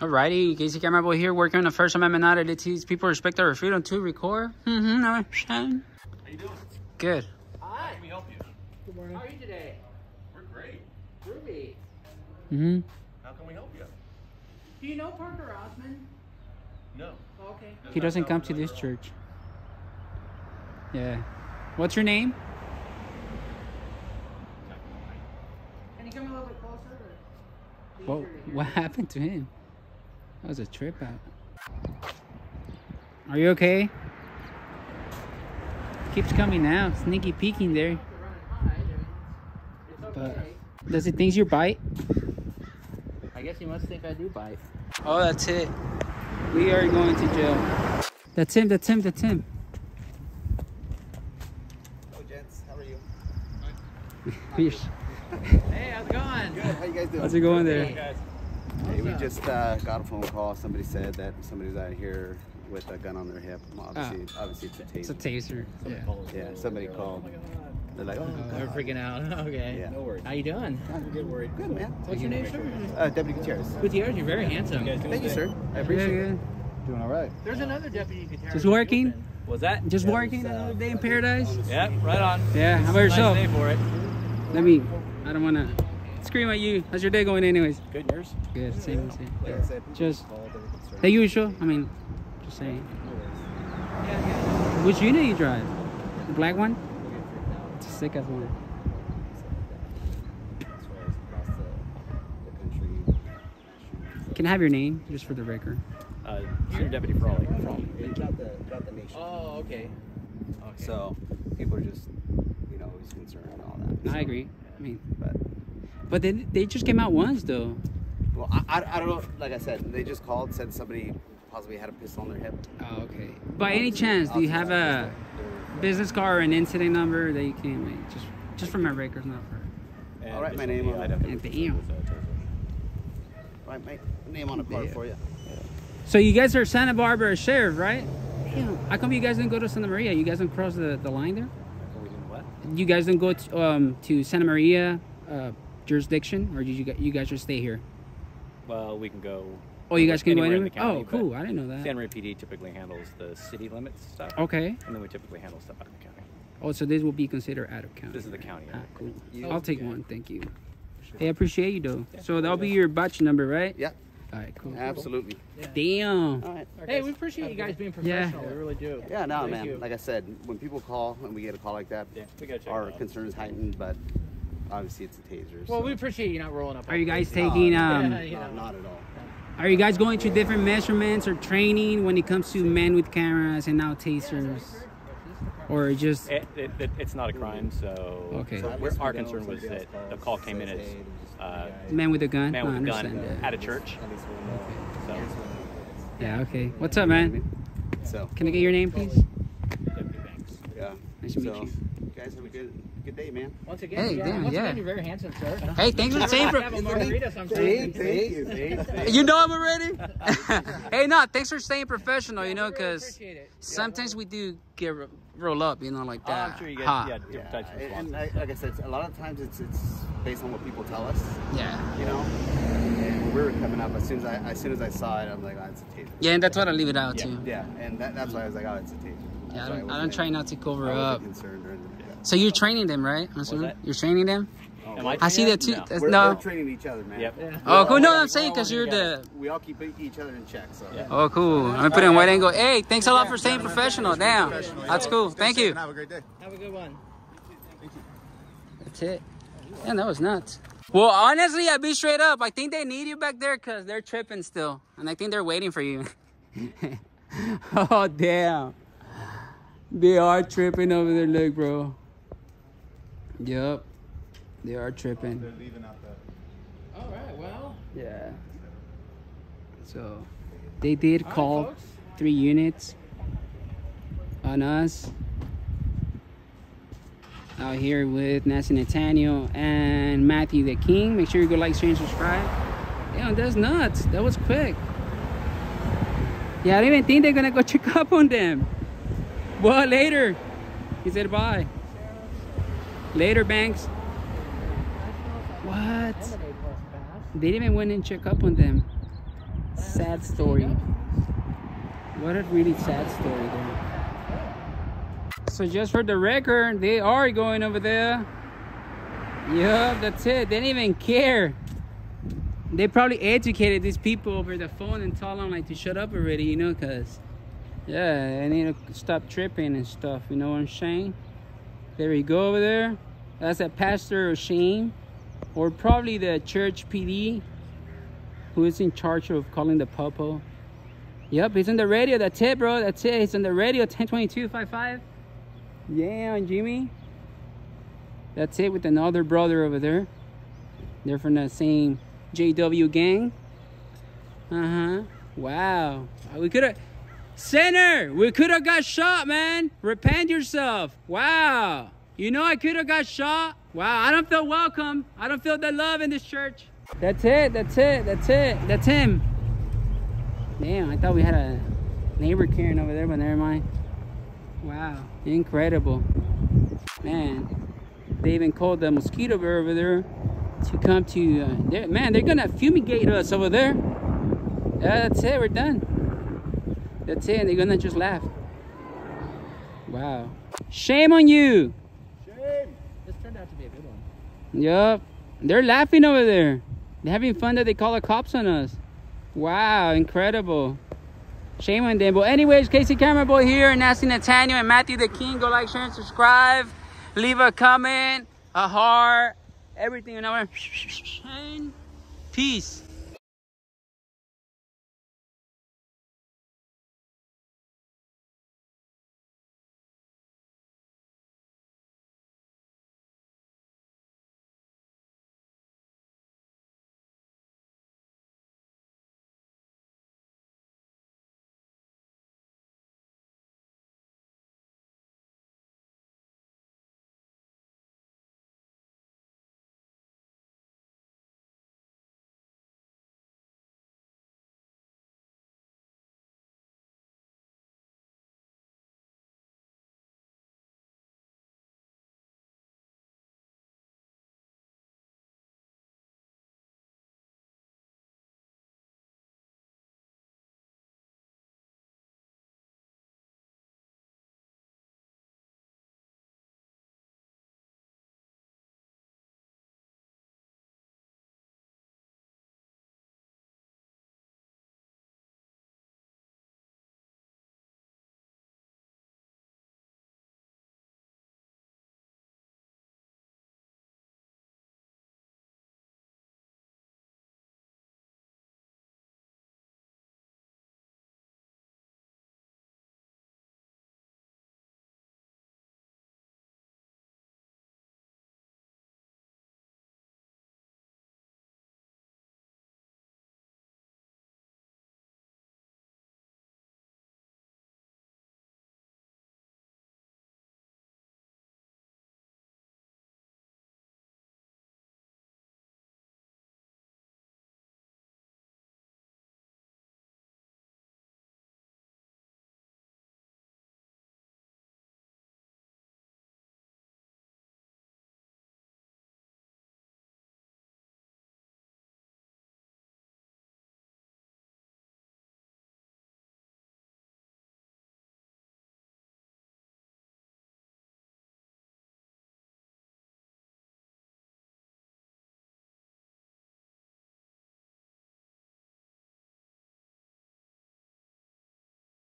Alrighty, Casey Camera Boy here, working on the First Amendment not to teach people respect their freedom to record. How you doing? Good. Hi. How can we help you? Good morning. How are you today? We're great. Ruby. How can we help you? Do you know Parker Osmond? No. Oh, okay. He doesn't come to this church. Yeah. What's your name? Can you come a little bit closer? Well, what happened to him? That was a trip out. Are you okay? Keeps coming out, sneaky peeking there. But does he think you bite? I guess he must think I do bite. Oh, that's it. We are going to jail. That's him. That's him. That's him. Hello, gents. How are you? Hey, how's it going? Good. How you guys doing? How's it going there? Hey, guys. Hey, we just got a phone call. Somebody said that somebody's out here with a gun on their hip. Obviously it's a taser. It's a taser. Yeah. Yeah, somebody called. They're like, oh, they're freaking out. Okay. Yeah. No worries. How you doing? I'm good. Worried. Good, man. What's your name, sir? Deputy Gutierrez. Gutierrez, you're very handsome. You thank you, sir. I appreciate it. Doing all right. There's another Deputy Gutierrez. Just working. Was that? Just working another day in paradise. Yeah, right on. Yeah. How about yourself? Nice day for it. Let me. I don't want to scream at you. How's your day going, anyways? Good, yours? Good. Same. Like I said, just the usual. I mean, just saying. Yeah. Which unit you drive? The black one. It's a sick ass one. Can I have your name, just for the record? Senior Deputy Frolly. Not the nation. Oh, okay. So people are just, always concerned and all that. So, I agree. Yeah. I mean, but they just came out once though. Well, I don't know. Like I said, they just called, said somebody possibly had a pistol on their hip. Oh, okay. By any chance, do you have a business card or an incident number that you can make? Just for my records, not for. All right, my name on it. All right, my name on a card for you. Yeah. So you guys are Santa Barbara Sheriff, right? Damn. How come you guys didn't go to Santa Maria? You guys didn't cross the line there? What? You guys didn't go to Santa Maria jurisdiction, or did you guys just stay here? Well, we can go. Oh, you guys can go anywhere? County, oh, cool. I didn't know that. Santa Maria PD typically handles the city limits stuff. Okay. And then we typically handle stuff out of the county. Oh, so this will be considered out of county. This is the county. Ah, cool. I'll take one. Thank you. Sure. Hey, I appreciate you, though. Yeah. So that'll be your batch number, right? Yeah. All right, cool. Absolutely. Cool. Yeah. Damn. All right. Hey, we appreciate you guys being professional. Yeah. We really do. Yeah, no, thank man. You. Like I said, when people call and we get a call like that, our concern is heightened, but obviously it's a taser. Well, we appreciate you not rolling up. Are you guys taking... not at all. Are you guys going to different measurements or training when it comes to men with cameras and now tasers, or just? It's not a crime, so. Okay. So our concern was that the call came in as man with a gun. Man with a gun at a church. So. Yeah. Okay. What's up, man? So. Can I get your name, please? Yeah. Nice to meet you. Guys, have a good day, man. Once again, hey, once again, you're very handsome, sir. Hey, thanks for the same for thank you. You know I'm already. Hey, no, thanks for staying professional. Yeah, you know, because really sometimes we do get roll up, like that. I'm sure you get different types of responses. And like I said, a lot of times it's based on what people tell us. Yeah. You know, and we were coming up as soon as I saw it, I'm like, oh, it's a taser. Yeah, and that's what I leave it out too. Yeah, and that's why I was like, oh, it's a taser. Yeah, I don't try not to cover up. So you're training them, right? I'm assuming you're training them. I see that too. No. We're training each other, man. Yep. Yeah. Oh, cool. No, I'm saying because you're the. We all keep each other in check. So. Yeah. Oh, cool. I'm gonna put in wide angle. Hey, thanks a lot for staying professional. Damn, that's cool. Thank you. Have a great day. Have a good one. Thank you. That's it. Man, that was nuts. Well, honestly, I'd be straight up. I think they need you back there because they're tripping still, and I think they're waiting for you. Oh, damn. They are tripping over there, look, bro. Yup. They are tripping. They're leaving out the... All right, well. Yeah. So, they did call three units on us. Out here with Nasty Nathaniel and Matthew the King. Make sure you go like, share, and subscribe. Damn, that's nuts. That was quick. Yeah, I don't even think they're going to go check up on them. Well, later. He said bye. Later, Banks. What? They didn't even went and check up on them. sad story. What a really sad story there. So just for the record, they are going over there. Yup, that's it. They didn't even care. They probably educated these people over the phone and told them like to shut up already, you know, cause yeah, they need to stop tripping and stuff, you know what I'm saying? There you go over there. That's a pastor of shame, or probably the church PD who is in charge of calling the popo. Yep, he's on the radio. That's it, bro. That's it. He's on the radio. 102255. Yeah, and Jimmy. That's it with another brother over there. They're from the same JW gang. Uh huh. Wow. We could have, sinner, we could have got shot, man. Repent yourself. Wow. You know I could have got shot. Wow, I don't feel welcome. I don't feel the love in this church. That's it, that's it, that's it. That's him. Damn, I thought we had a neighbor Karen over there, but never mind. Wow, incredible. Man, they even called the mosquito bird over there to come to... man, they're gonna fumigate us over there. Yeah, that's it, we're done. That's it, and they're gonna just laugh. Wow. Shame on you. To be a good one. Yup, they're laughing over there. They're having fun that they call the cops on us. Wow, incredible. Shame on them. But anyways, Casey Camera Boy here, and Nasty Nathaniel and Matthew the King. Go like, share, and subscribe. Leave a comment, a heart, everything. And I want to peace.